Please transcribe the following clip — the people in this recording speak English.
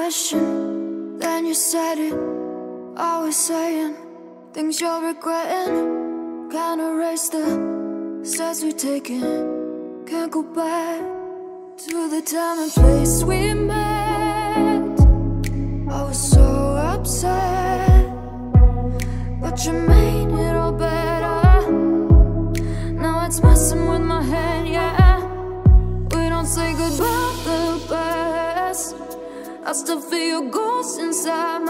question, then you said it. Always saying things you're regretting. Can't erase the steps we've taken. Can't go back to the time and place we met. I was so upset, but you made it all better. Now it's messing with my head, yeah. We don't say goodbye the best. I still feel your ghost inside.